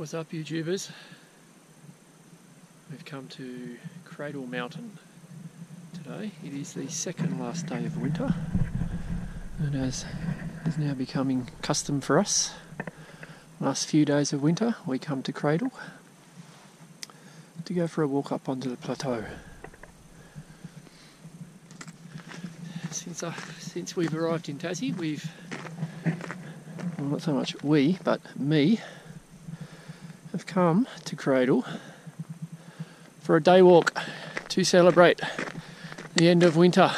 What's up, YouTubers? We've come to Cradle Mountain today. It is the second last day of winter, and as is now becoming custom for us, last few days of winter we come to Cradle to go for a walk up onto the plateau. Since we've arrived in Tassie, we've, well, not so much we, but me, have come to Cradle for a day walk to celebrate the end of winter.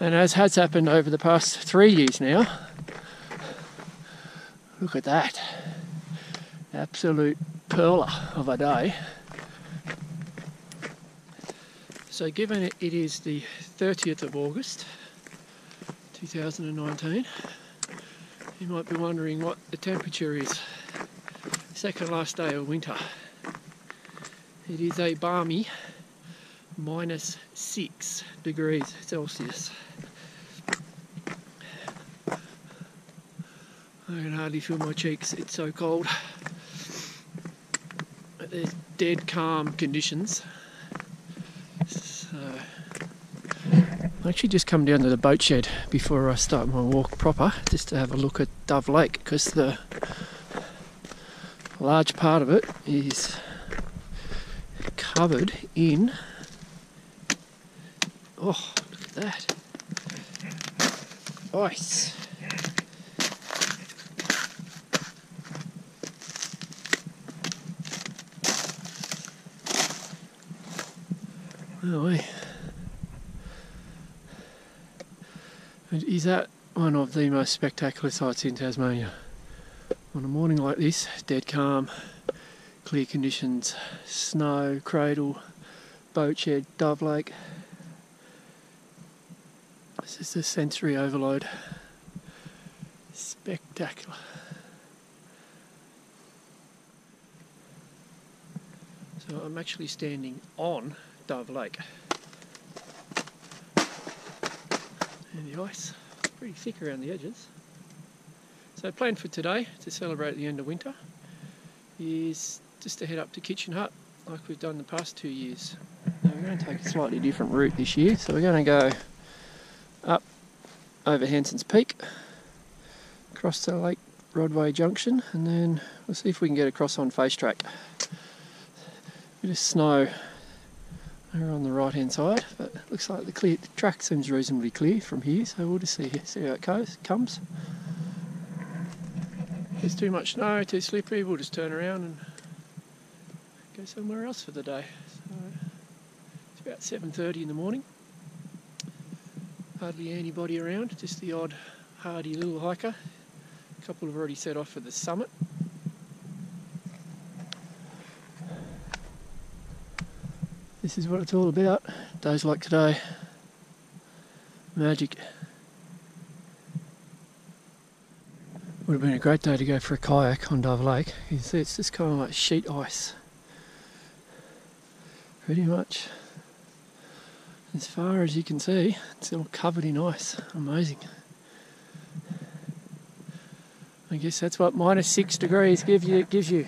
And as has happened over the past 3 years now, look at that, absolute pearler of a day. So given it is the 30th of August 2019, you might be wondering what the temperature is. Second last day of winter. It is a balmy -6 degrees Celsius. I can hardly feel my cheeks, it's so cold. But there's dead calm conditions. So I actually just come down to the boat shed before I start my walk proper, just to have a look at Dove Lake, because the large part of it is covered in, oh, look at that, ice. Oh, is that one of the most spectacular sights in Tasmania? On a morning like this, dead calm, clear conditions, snow, Cradle, boat shed, Dove Lake. This is the sensory overload. Spectacular. So I'm actually standing on Dove Lake. And the ice, pretty thick around the edges. So plan for today, to celebrate the end of winter, is just to head up to Kitchen Hut like we've done the past 2 years. Now we're going to take a slightly different route this year, so we're going to go up over Hansons Peak, across to Lake Rodway Junction, and then we'll see if we can get across on Face Track. Bit of snow over on the right hand side, but it looks like the track seems reasonably clear from here, so we'll just see how it comes. There's too much snow, too slippery, we'll just turn around and go somewhere else for the day. So it's about 7:30 in the morning. Hardly anybody around, just the odd hardy little hiker. A couple have already set off for the summit. This is what it's all about, days like today. Magic. Would have been a great day to go for a kayak on Dove Lake. You can see it's just kind of like sheet ice, pretty much as far as you can see. It's all covered in ice. Amazing. I guess that's what -6 degrees gives you.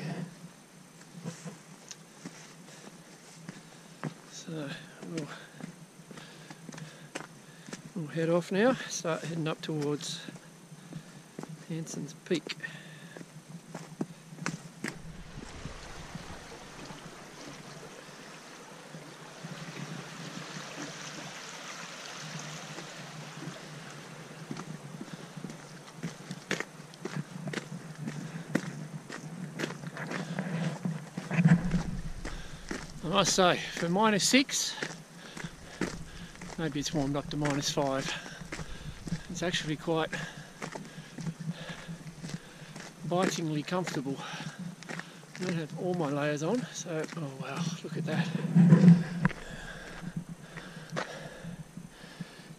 So we'll head off now. Start heading up towards Hansons Peak. I must say, for -6, maybe it's warmed up to -5. It's actually quite bitingly comfortable. I don't have all my layers on, so, oh wow, look at that.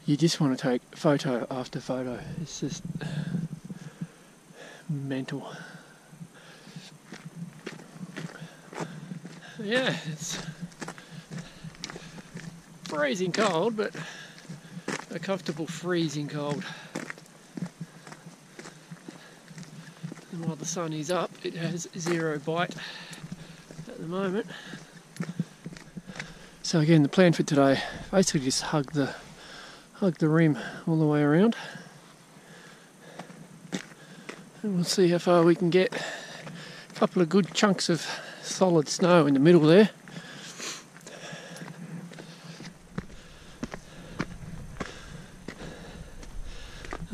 You just want to take photo after photo. It's just mental. Yeah, it's freezing cold, but a comfortable freezing cold. the sun is up, it has zero bite at the moment. So again, the plan for today, basically just hug the rim all the way around, and we'll see how far we can get. A couple of good chunks of solid snow in the middle there.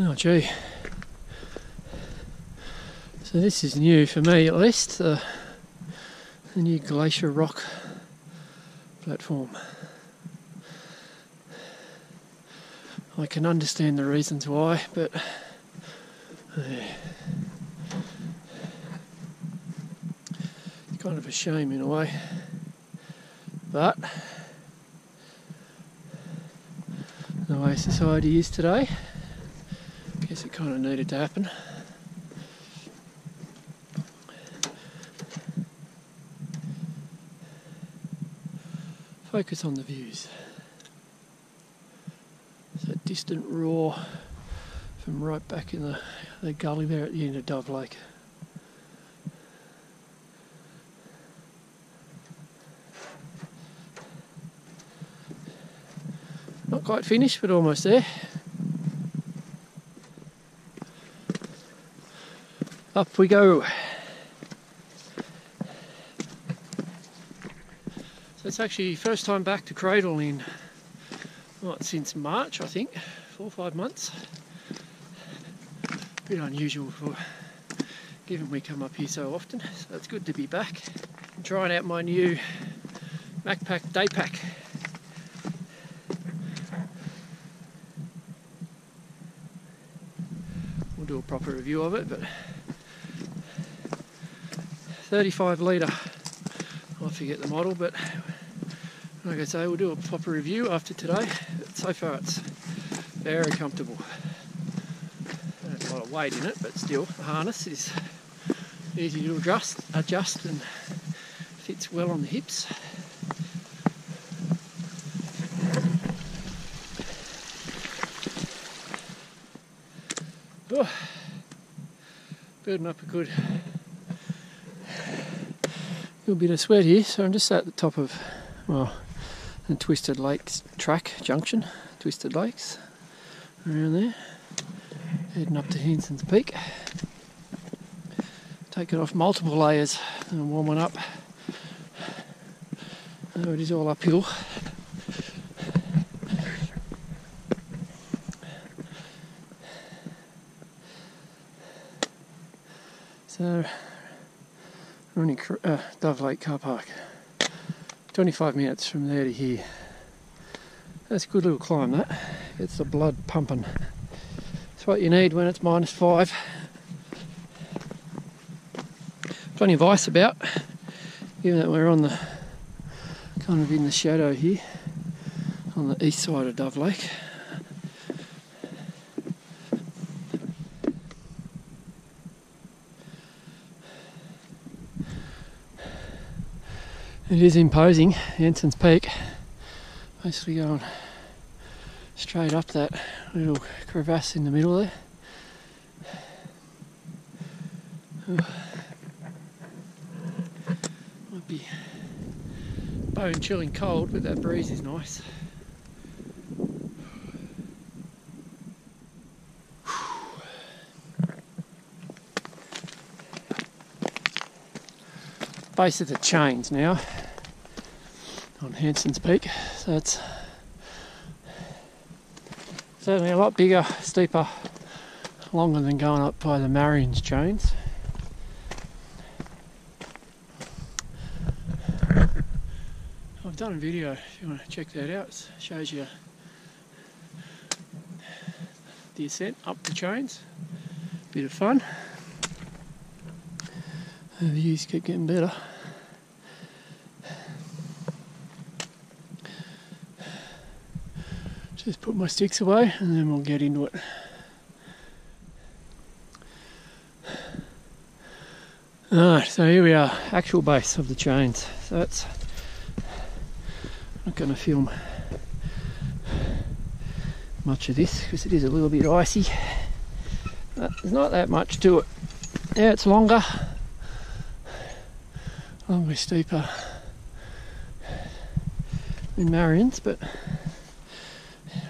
Oh gee. So this is new for me, at least, the new glacier rock platform. I can understand the reasons why, but it's kind of a shame in a way, but the way society is today, I guess it kind of needed to happen. Focus on the views. That distant roar from right back in the gully there at the end of Dove Lake. Not quite finished, but almost there. Up we go. So it's actually first time back to Cradle in, not since March, I think, 4 or 5 months. A bit unusual for, given we come up here so often, so it's good to be back. I'm trying out my new Macpac day pack. We'll do a proper review of it, but 35 litre, I forget the model, but like I say, we'll do a proper review after today. But so far it's very comfortable. There's a lot of weight in it, but still the harness is easy to adjust and fits well on the hips. Oh, building up a good little bit of sweat here, so I'm just at the top of, well, the Twisted Lakes track junction, Twisted Lakes, around there, heading up to Hansons Peak. Taking off multiple layers and warming up. Though it is all uphill. So we're in Dove Lake car park. 25 minutes from there to here. That's a good little climb, that. Gets the blood pumping. It's what you need when it's -5. Plenty of ice about, given that we're on the kind of in the shadow here on the east side of Dove Lake. It is imposing, Hansons Peak, basically going straight up that little crevasse in the middle there. Oh. Might be bone chilling cold, but that breeze is nice. Base of the chains now on Hansons Peak, so it's certainly a lot bigger, steeper, longer than going up by the Marions Chains. I've done a video if you want to check that out. It shows you the ascent up the chains. Bit of fun. The views keep getting better. Just put my sticks away and then we'll get into it. Alright, so here we are, actual base of the chains. So that's, I'm not going to film much of this because it is a little bit icy, but there's not that much to it. Yeah, it's longer. Long way steeper than Marions, but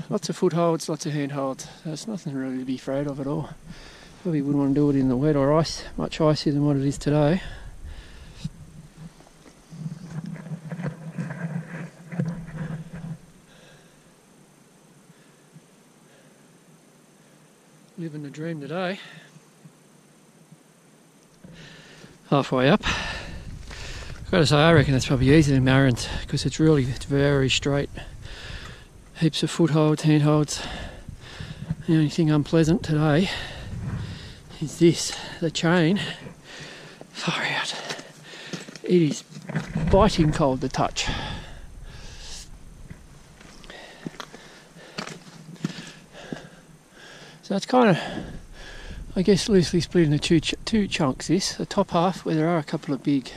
lots of footholds, lots of handholds. So it's nothing really to be afraid of at all. Probably wouldn't want to do it in the wet or ice, much icier than what it is today. Living the dream today. Halfway up. I've got to say, I reckon it's probably easier than Marions because it's really very straight. Heaps of footholds, handholds. The only thing unpleasant today is this, the chain. Far out. It is biting cold to touch. So it's kind of, I guess, loosely split into two chunks. This, the top half where there are a couple of big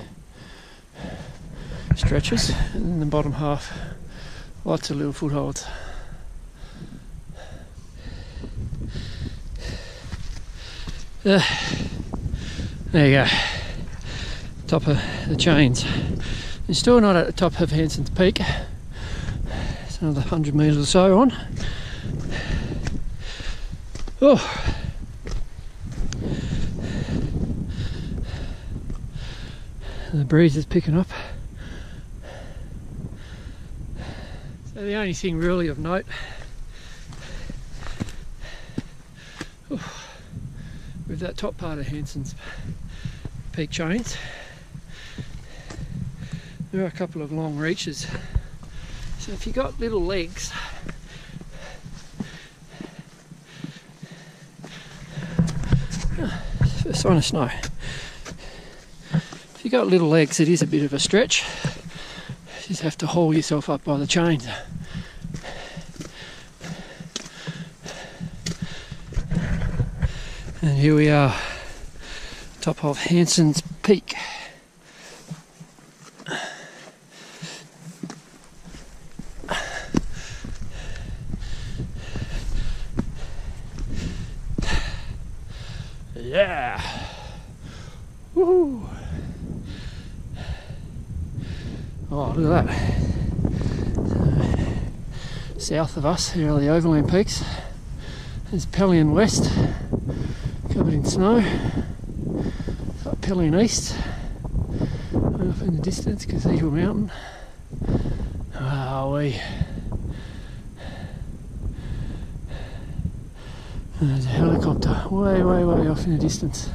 stretches, and then the bottom half, lots of little footholds. There you go, top of the chains. You're still not at the top of Hansons Peak. It's another 100 metres or so on. Oh, the breeze is picking up. So the only thing really of note, oh, with that top part of Hansons Peak chains, there are a couple of long reaches. So if you've got little legs, first sign of snow. If you've got little legs, it is a bit of a stretch. You just have to haul yourself up by the chains. And here we are, top of Hansons Peak. Yeah! Woohoo! Oh, look at that. So, south of us, here are the Overland Peaks. There's Pelion West, covered in snow. Pelion East, right off in the distance, Eagle Mountain. Wowee! And there's a helicopter way, way, way off in the distance.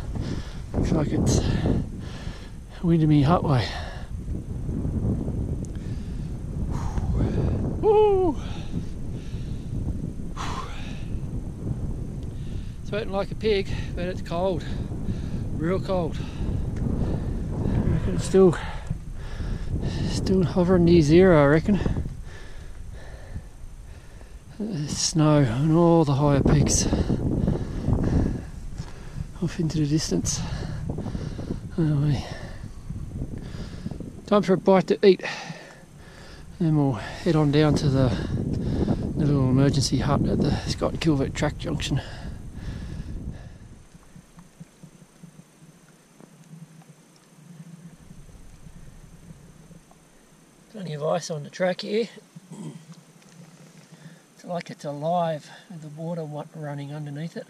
Looks like it's Windermere Hut way. Woo! Sweating like a pig, but it's cold. Real cold. I reckon it's still hovering near zero, I reckon. There's snow on all the higher peaks. Off into the distance. Anyway. Time for a bite to eat. Then we'll head on down to the little emergency hut at the Scott Kilvert track junction. Plenty of ice on the track here. It's like it's alive with the water running underneath it.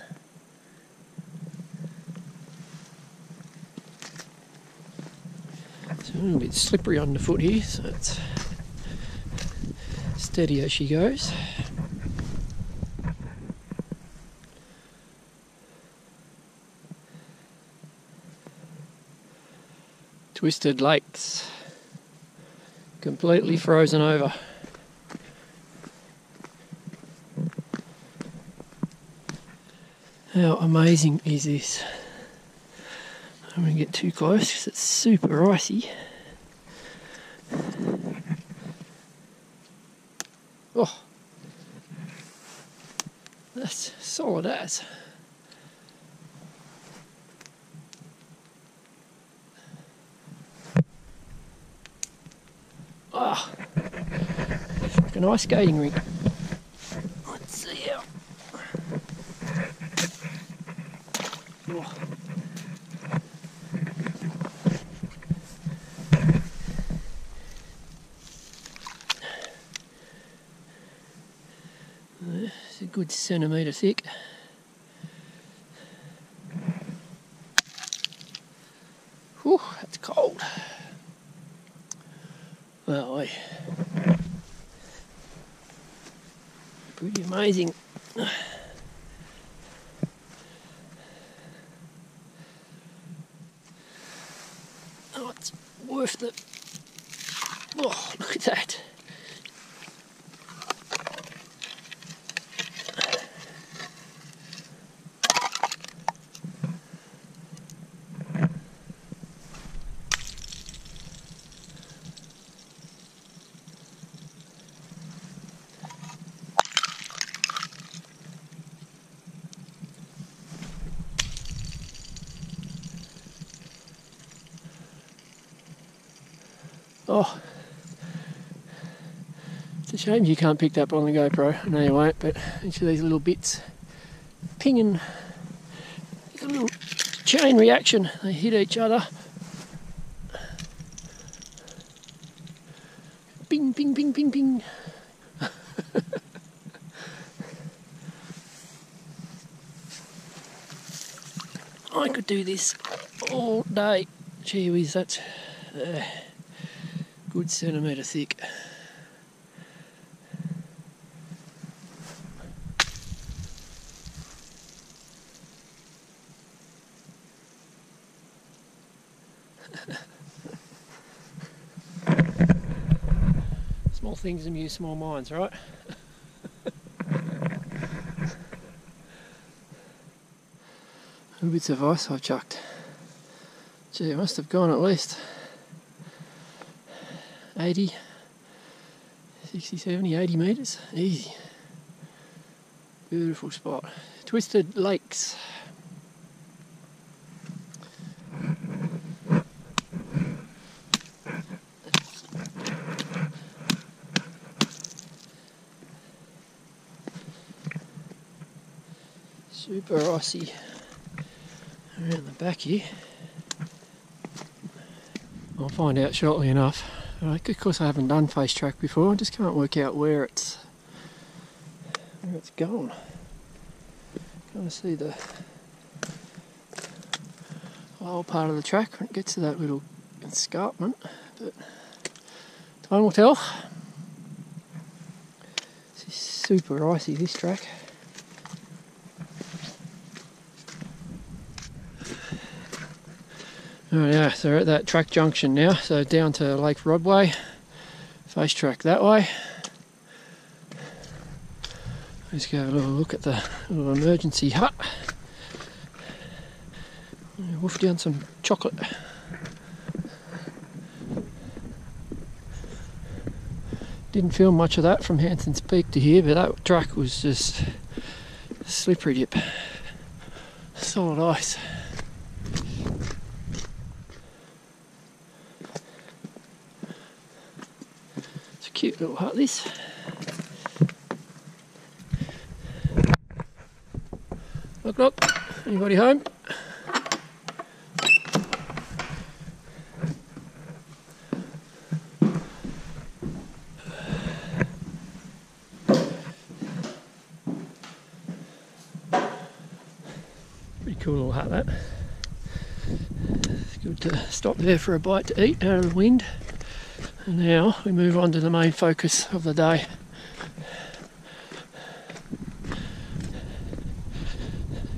A little bit slippery underfoot here, so it's steady as she goes. Twisted Lakes, completely frozen over. How amazing is this? I'm going to get too close because it's super icy. Oh, that's solid as. Ah, it's like an ice skating rink. Let's see how. Oh. It's a good centimetre thick. Whew, that's cold. Well, pretty amazing. Oh, it's worth the... Oh, look at that. Oh, it's a shame you can't pick that up on the GoPro. I know you won't, but each of these little bits pinging, a little chain reaction, they hit each other. Ping, ping, ping, ping, ping. I could do this all day. Gee whiz, that's... good centimetre thick. Small things amuse small minds, right? Little bits of ice I've chucked. Gee, it must have gone at least 80, 60, 70, 80 metres, easy. Beautiful spot. Twisted Lakes. Super icy around the back here. I'll find out shortly enough. Right, of course I haven't done Face Track before, I just can't work out where it's gone. Kind of see the whole part of the track when it gets to that little escarpment, but time will tell. This is super icy, this track. Right, yeah, so we're at that track junction now, so down to Lake Rodway, Face Track that way. Let's go have a little look at the little emergency hut. Woof down some chocolate. Didn't feel much of that from Hansons Peak to here, but that track was just slippery dip, solid ice. Cute little hut, this. Knock, knock. Anybody home? Pretty cool little hut, that. It's good to stop there for a bite to eat out of the wind. Now we move on to the main focus of the day.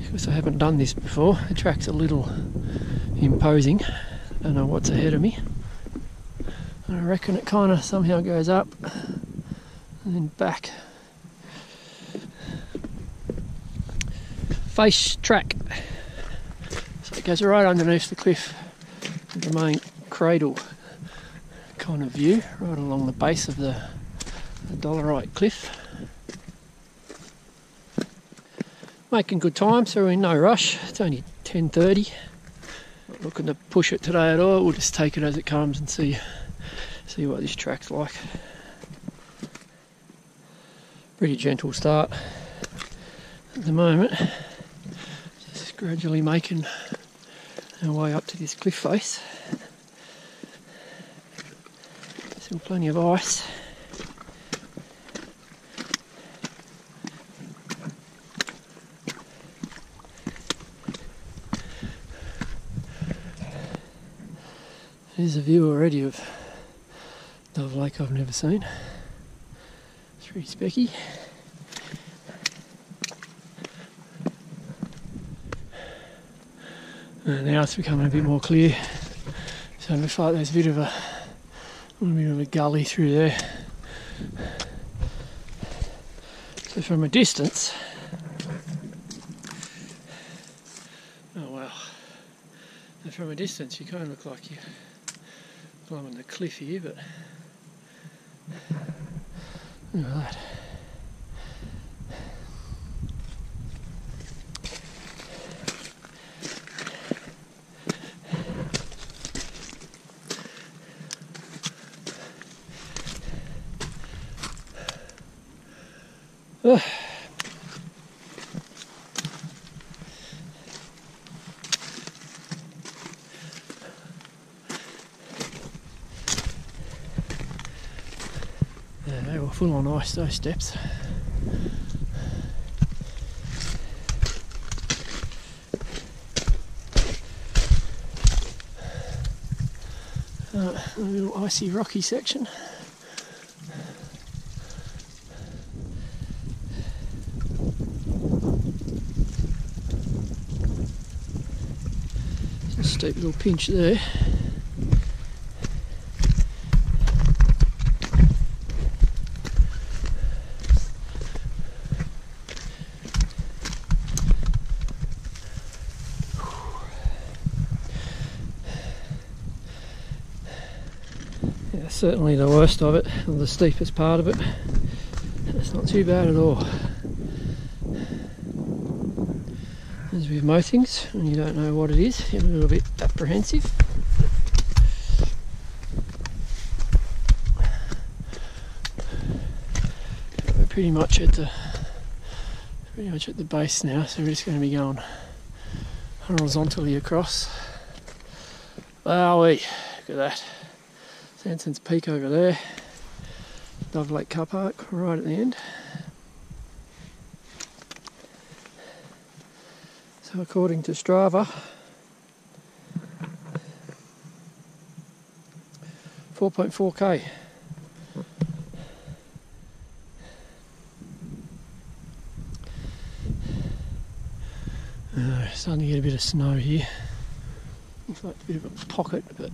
Because I haven't done this before, the track's a little imposing. I don't know what's ahead of me. I reckon it kind of somehow goes up and then back. Face Track. So it goes right underneath the cliff of the main cradle. Kind of view right along the base of the dolerite cliff. Making good time, so we're in no rush. It's only 10:30. Not looking to push it today at all. We'll just take it as it comes and see what this track's like. Pretty gentle start at the moment. Just gradually making our way up to this cliff face. Still plenty of ice. There's a view already of Dove Lake I've never seen. It's pretty specky. And now it's becoming a bit more clear. So it looks like there's a bit of a gully through there. So from a distance, oh wow! And from a distance, you kind of look like you're climbing the cliff here, but look at that. Oh. Yeah, they were full on ice, those steps. A little icy rocky section. Steep little pinch there. Yeah, certainly the worst of it, or the steepest part of it. It's not too bad at all. As with most things, when you don't know what it is, you're a little bit apprehensive. We're pretty much at the base now, so we're just going to be going horizontally across. Wowee, look at that. Hansons Peak over there. Dove Lake Car Park right at the end. So according to Strava, 4.4k. Starting to get a bit of snow here. Looks like a bit of a pocket, but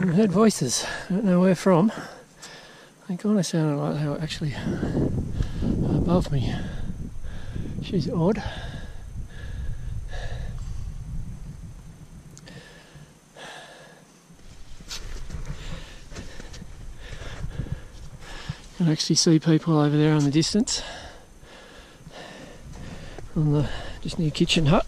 I heard voices. I don't know where from. They kind of sounded like they were actually above me. She's odd. You can actually see people over there on the distance, on the just near Kitchen Hut.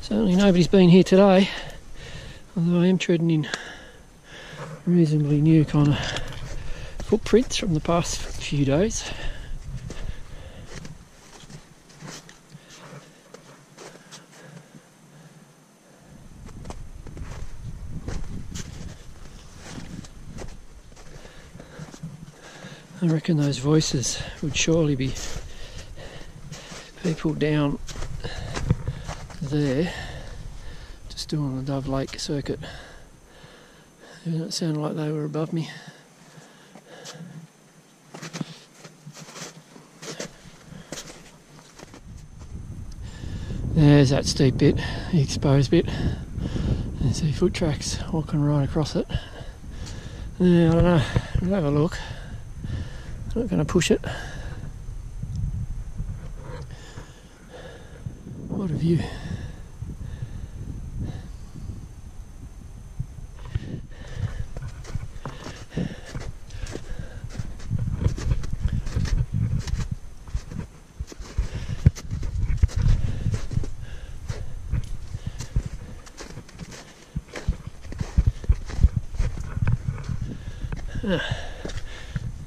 Certainly nobody's been here today, although I am treading in reasonably new kind of footprints from the past few days. I reckon those voices would surely be people down there just doing the Dove Lake circuit. It sounded like they were above me. There's that steep bit, the exposed bit. You see foot tracks walking right across it. Yeah, I don't know, we'll have a look. I'm not going to push it. What a view.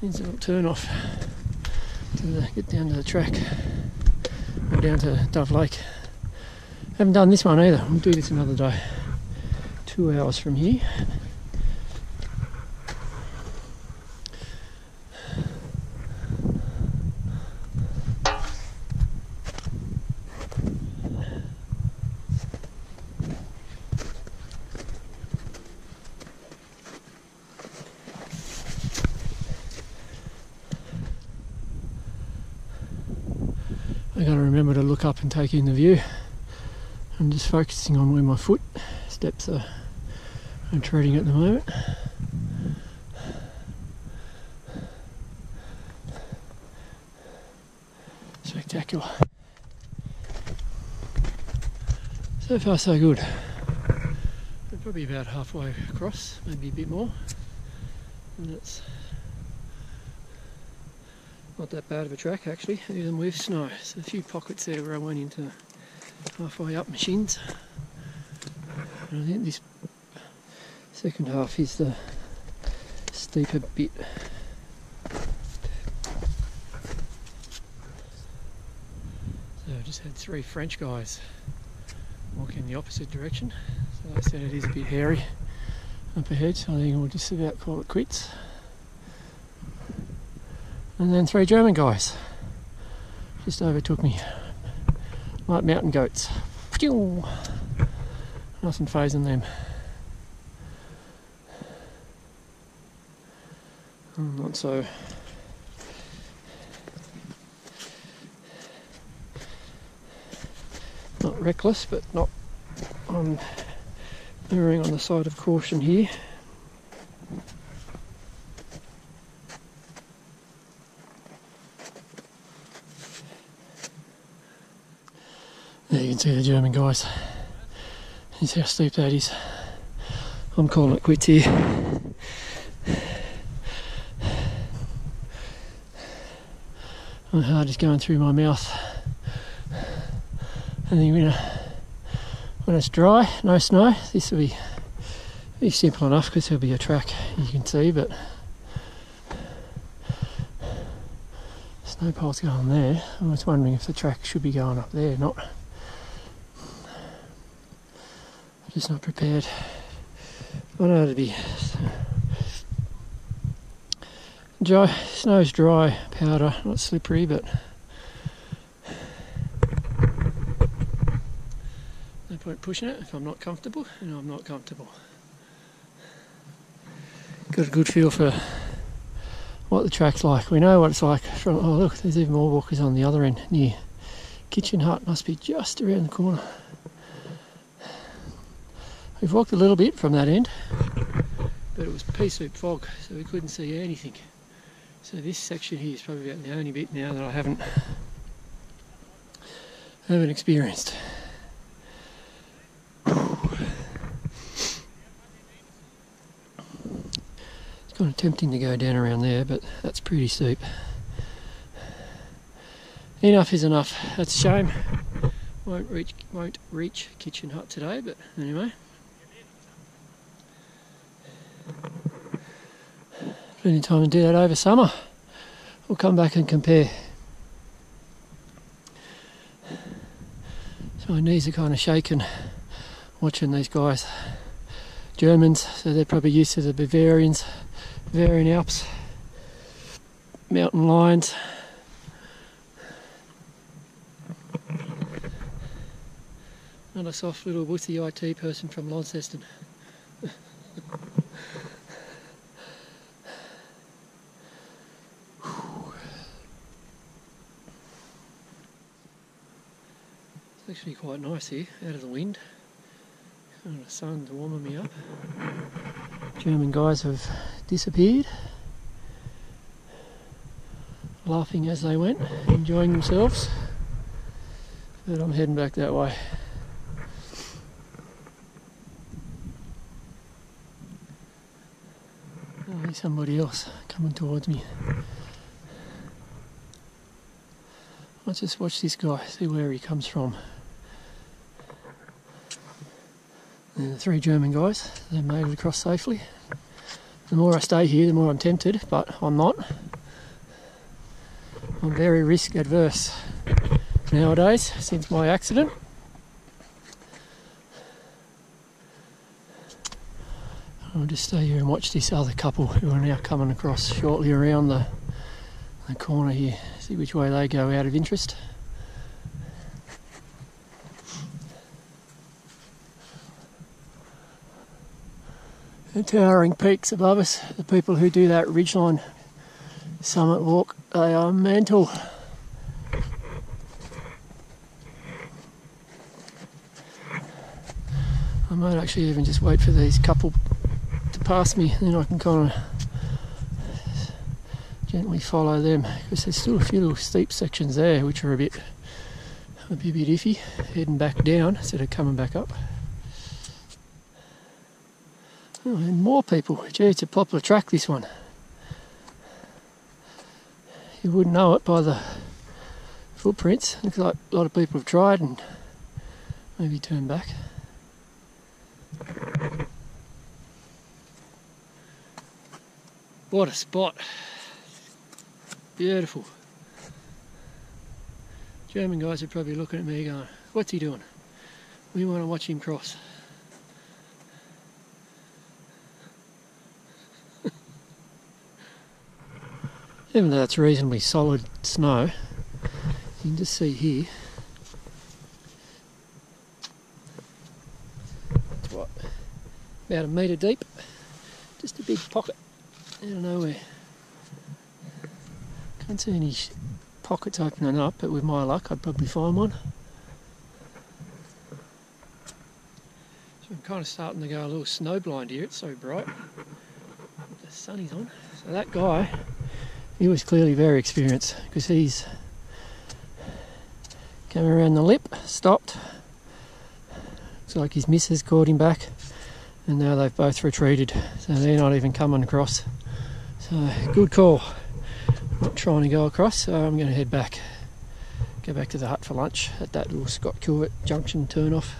Needs a little turn off to get down to the track, or down to Dove Lake. Haven't done this one either, we'll do this another day. 2 hours from here. got to remember to look up and take in the view. I'm just focusing on where my foot steps are treading at the moment. Spectacular. So far so good. We're probably about halfway across, maybe a bit more, and it's not that bad of a track actually, even with snow. So a few pockets there where I went into halfway up machines, and I think this second half is the steeper bit. So I just had three French guys walk in the opposite direction, so I said it is a bit hairy up ahead, so I think we'll just about call it quits. And then three German guys just overtook me like mountain goats. Nothing fazing them. I'm not so not reckless, but not I'm erring on the side of caution here. There you can see the German guys. This is how steep that is. I'm calling it quits here. My heart is going through my mouth. I think when it's dry, no snow, this will be simple enough because there'll be a track you can see, but snowpile's going there. I was wondering if the track should be going up there, not. I'm just not prepared. I know it'll be dry. Snow's dry powder, not slippery, but no point pushing it if I'm not comfortable, and I'm not comfortable. Got a good feel for what the track's like. We know what it's like from, oh look, there's even more walkers on the other end near Kitchen Hut, must be just around the corner. We've walked a little bit from that end, but it was pea soup fog, so we couldn't see anything. So this section here is probably about the only bit now that I haven't experienced. It's kind of tempting to go down around there, but that's pretty steep. Enough is enough. That's a shame. Won't reach Kitchen Hut today, but anyway. Plenty of time to do that over summer. We'll come back and compare. So my knees are kind of shaking watching these guys. Germans, so they're probably used to the Bavarians, Bavarian Alps, mountain lions. Not a soft little wussy IT person from Launceston. Actually quite nice here, out of the wind, and the sun's warming me up. German guys have disappeared, laughing as they went, enjoying themselves, but I'm heading back that way. Oh, there's somebody else coming towards me. Let's just watch this guy, see where he comes from. The three German guys, they made it across safely. The more I stay here, the more I'm tempted, but I'm not. I'm very risk adverse nowadays, since my accident. I'll just stay here and watch this other couple who are now coming across shortly around the corner here. See which way they go out of interest. The towering peaks above us, the people who do that ridgeline summit walk, they are mental. I might actually even just wait for these couple to pass me, and then I can kind of gently follow them, because there's still a few little steep sections there which are a bit iffy, heading back down instead of coming back up. Oh, and more people. Gee, it's a popular track, this one. You wouldn't know it by the footprints. Looks like a lot of people have tried and maybe turned back. What a spot. Beautiful. German guys are probably looking at me going, what's he doing? We want to watch him cross. Even though that's reasonably solid snow, you can just see here. It's what, about 1 metre deep, just a big pocket out of nowhere. Can't see any pockets opening up, but with my luck I'd probably find one. So I'm kind of starting to go a little snowblind here, it's so bright. The sun is on. So that guy, he was clearly very experienced, because he's came around the lip, stopped. Looks like his missus caught him back, and now they've both retreated, so they're not even coming across. So good call. Not trying to go across, so I'm going to head back, go back to the hut for lunch at that little Scott Kilvert junction turn off.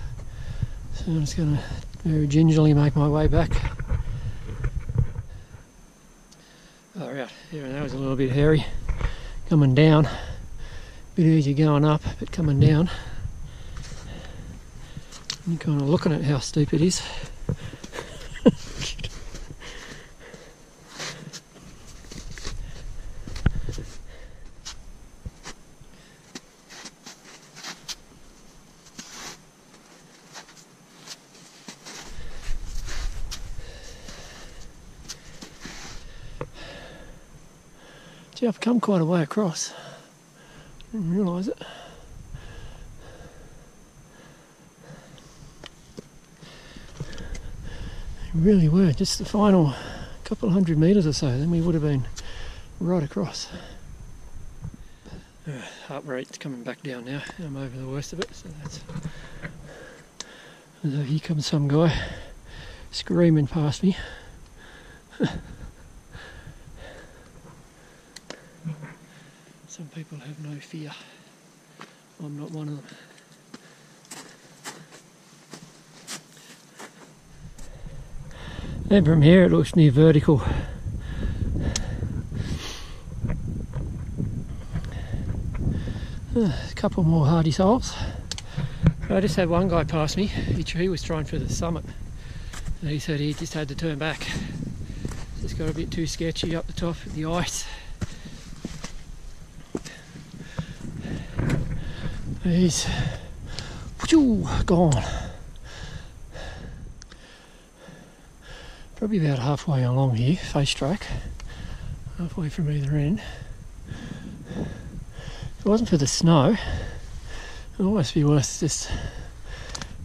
So I'm just going to very gingerly make my way back. Alright, even that was a little bit hairy. Coming down, a bit easier going up, but coming down, I'm kind of looking at how steep it is. Yeah, I've come quite a way across. Didn't realise it. They really were, just the final couple hundred metres or so, then we would have been right across. Heart rate's coming back down now, I'm over the worst of it, so that's... Although here comes some guy screaming past me. Some people have no fear. I'm not one of them. And from here it looks near vertical. A couple more hardy souls. I just had one guy pass me. He was trying for the summit. And he said he just had to turn back. Just got a bit too sketchy up the top with the ice. He's gone. Probably about halfway along here, Face Track, halfway from either end. If it wasn't for the snow, it'd almost be worth just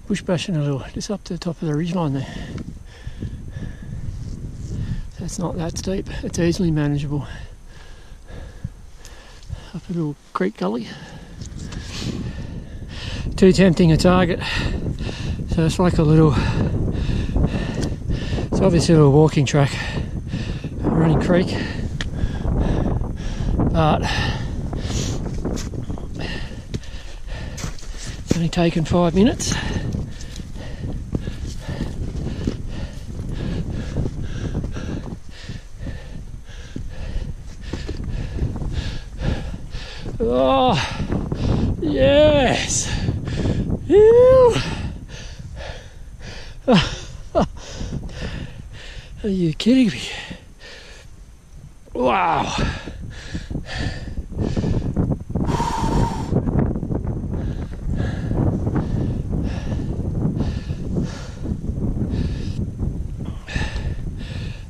bush bashing a little, just up to the top of the ridgeline there. That's not that steep, it's easily manageable. Up a little creek gully. Too tempting a target, so it's like a little, it's obviously a little walking track, a running creek, but it's only taken 5 minutes. Oh, yes! Are you kidding me? Wow!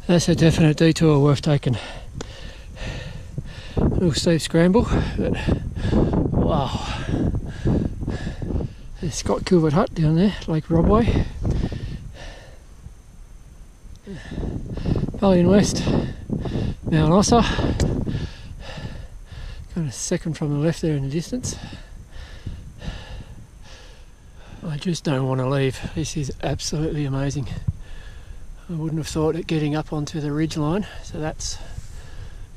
That's a definite detour worth taking. A little steep scramble, but wow. There's Scott Kilvert Hut down there, Lake Rodway. Pelion West, Mount Osser, kind of second from the left there in the distance. I just don't want to leave. This is absolutely amazing. I wouldn't have thought it getting up onto the ridge line. So that's,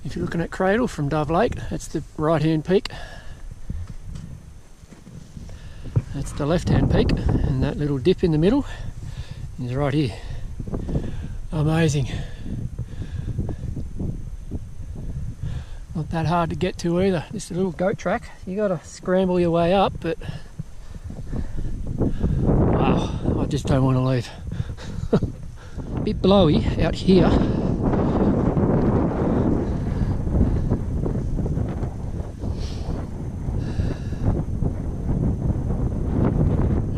if you're looking at Cradle from Dove Lake, that's the right hand peak. That's the left hand peak, and that little dip in the middle is right here. Amazing. Not that hard to get to either. This little goat track, you gotta scramble your way up, but wow, I just don't want to leave. A bit blowy out here.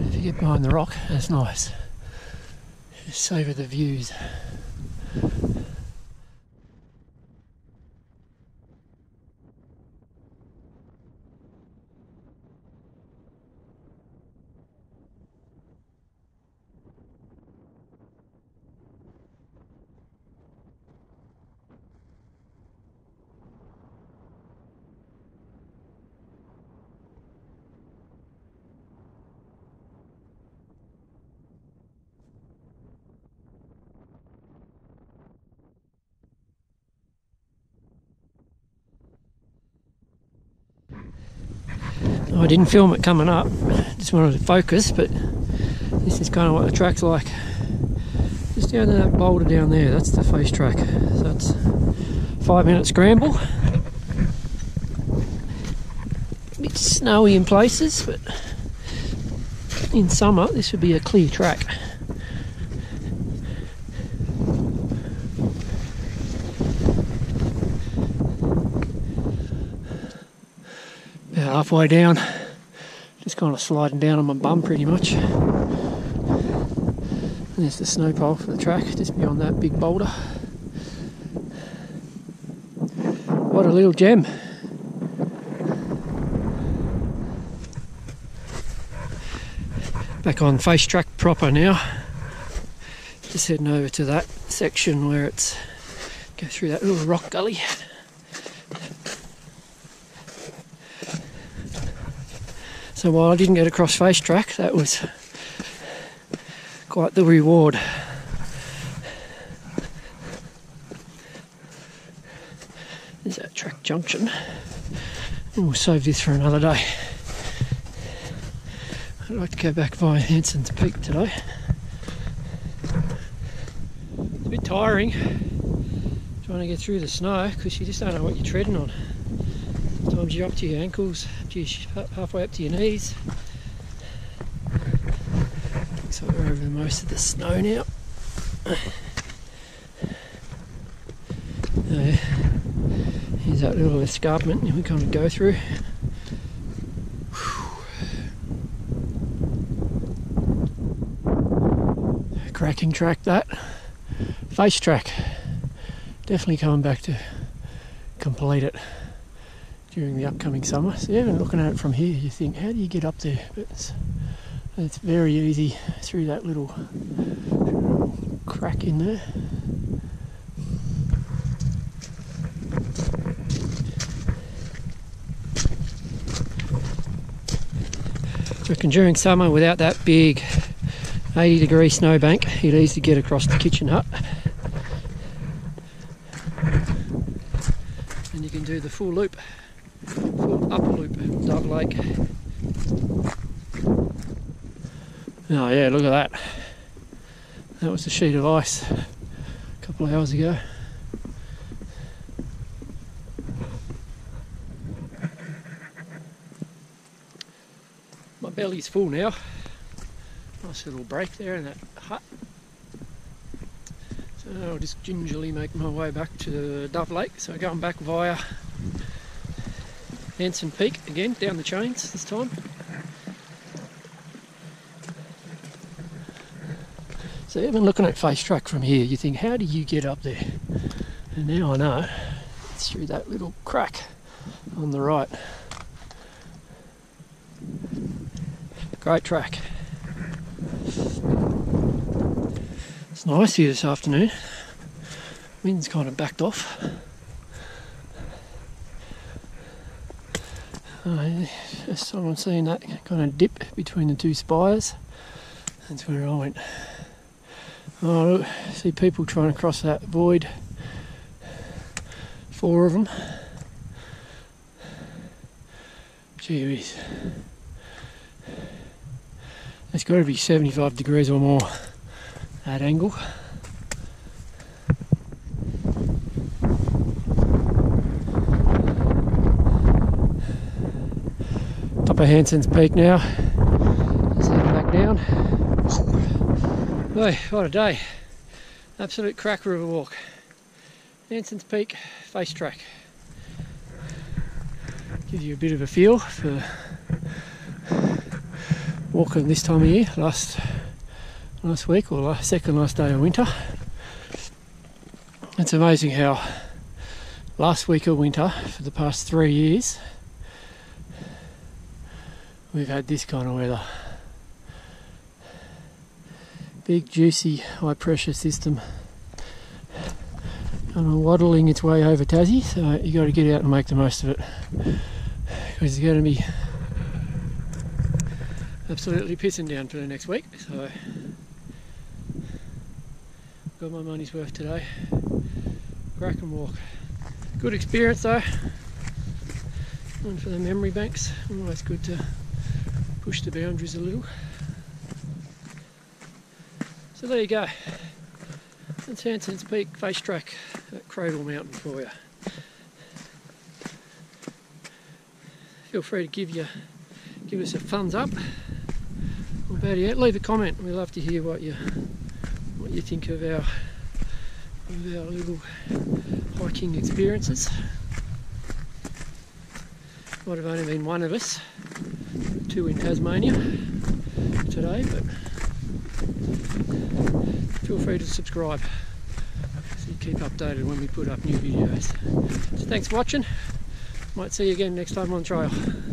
If you get behind the rock, that's nice. Just savour the views. I didn't film it coming up, just wanted to focus, but this is kind of what the track's like. Just down to that boulder down there, that's the face track. So it's 5-minute scramble. A bit snowy in places, but in summer this would be a clear track. Halfway down, just kind of sliding down on my bum pretty much. And there's the snow pole for the track, just beyond that big boulder. What a little gem. Back on Face Track proper now. Just heading over to that section where it's, go through that little rock gully. So while I didn't get across Face Track, that was quite the reward. There's that track junction, and we'll save this for another day. I'd like to go back via Hansons Peak today. It's a bit tiring trying to get through the snow because you just don't know what you're treading on. Sometimes you're up to your ankles, halfway up to your knees. Looks like we're over most of the snow now. There. Here's that little escarpment we kind of go through. Whew. Cracking track that. Face Track. Definitely coming back to complete it during the upcoming summer. So even looking at it from here, you think, how do you get up there? But it's very easy through that little crack in there. I reckon during summer, without that big 80-degree snowbank, it easy to get across the Kitchen Hut. And you can do the full loop. Full upper loop of Dove Lake. Oh yeah, look at that. That was a sheet of ice a couple of hours ago. My belly's full now. Nice little break there in that hut. So I'll just gingerly make my way back to Dove Lake. So going back via Hansons Peak again, down the chains this time. So even looking at Face Track from here, you think, how do you get up there? And now I know, it's through that little crack on the right. Great track. It's nice here this afternoon. Wind's kind of backed off. So I'm seeing that kind of dip between the two spires. That's where I went. Oh, look, see people trying to cross that void. Four of them. Gee whiz. It's got to be 75 degrees or more at angle. Up at Hansons Peak now. Let's head back down. Boy, what a day. Absolute cracker of a walk. Hansons Peak Face Track. Gives you a bit of a feel for walking this time of year, last week or second last day of winter. It's amazing how last week of winter for the past 3 years we've had this kind of weather. Big juicy high pressure system kind of waddling its way over Tassie, so you got to get out and make the most of it because it's going to be absolutely pissing down for the next week, so got my money's worth today. Crack and walk. Good experience though. One for the memory banks. Always good to push the boundaries a little. So there you go. That's Hansons Peak Face Track at Cradle Mountain for you. Feel free to give us a thumbs up. About it. Leave a comment. We'd love to hear what you think of our little hiking experiences. Might have only been one of us, two in Tasmania today, but feel free to subscribe so you keep updated when we put up new videos. So thanks for watching. Might see you again next time on the trail.